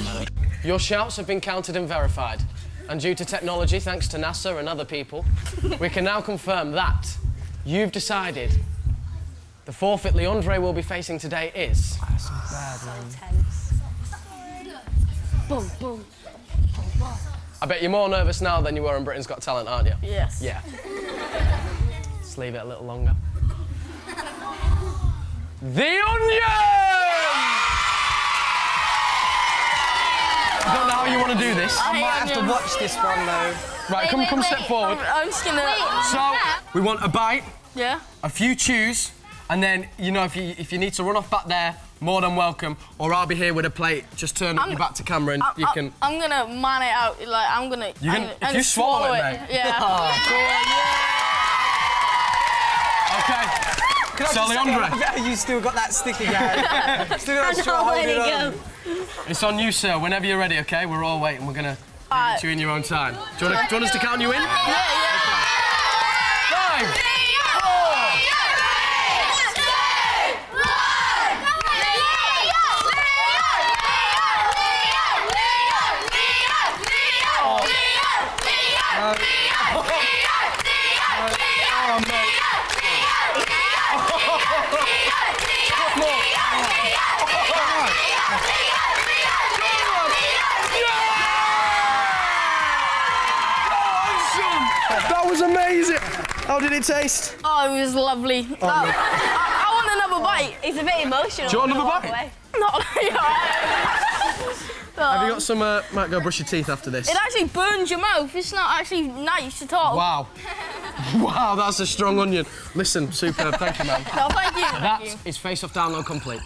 mode. Your shouts have been counted and verified. And due to technology, thanks to NASA and other people, we can now confirm that you've decided the forfeit Leondre will be facing today is... That's so bad, man. So tense. Boom, boom. I bet you're more nervous now than you were in Britain's Got Talent, aren't you? Yes. Yeah. Just leave it a little longer. The Onion! I don't know how you want to do this. I might have to watch this one, though. Right, come step forward. I'm just gonna... So, we want a bite. Yeah. A few chews. And then, you know, if you need to run off back there, more than welcome. Or I'll be here with a plate. Just turn your back to camera and you can... I'm gonna man it out. Like, I'm gonna... If you swallow it, mate. Yeah. Oh, cool. Yeah. OK. So, Leondre. You still got that sticky guy. Still got that straw holding on. It's on you, sir. Whenever you're ready, OK? We're all waiting. We're going to get you in your own time. Do you want us to count you in? Yeah, yeah. Okay. 5. That was amazing! How did it taste? Oh, it was lovely. Oh, I want another bite. It's a bit emotional. Do you want another bite? Not really. Have you got some... might go brush your teeth after this. It actually burns your mouth. It's not actually nice at all. Wow. Wow, that's a strong onion. Listen, superb. Thank you, man. No, thank you. That is Face Off Download complete.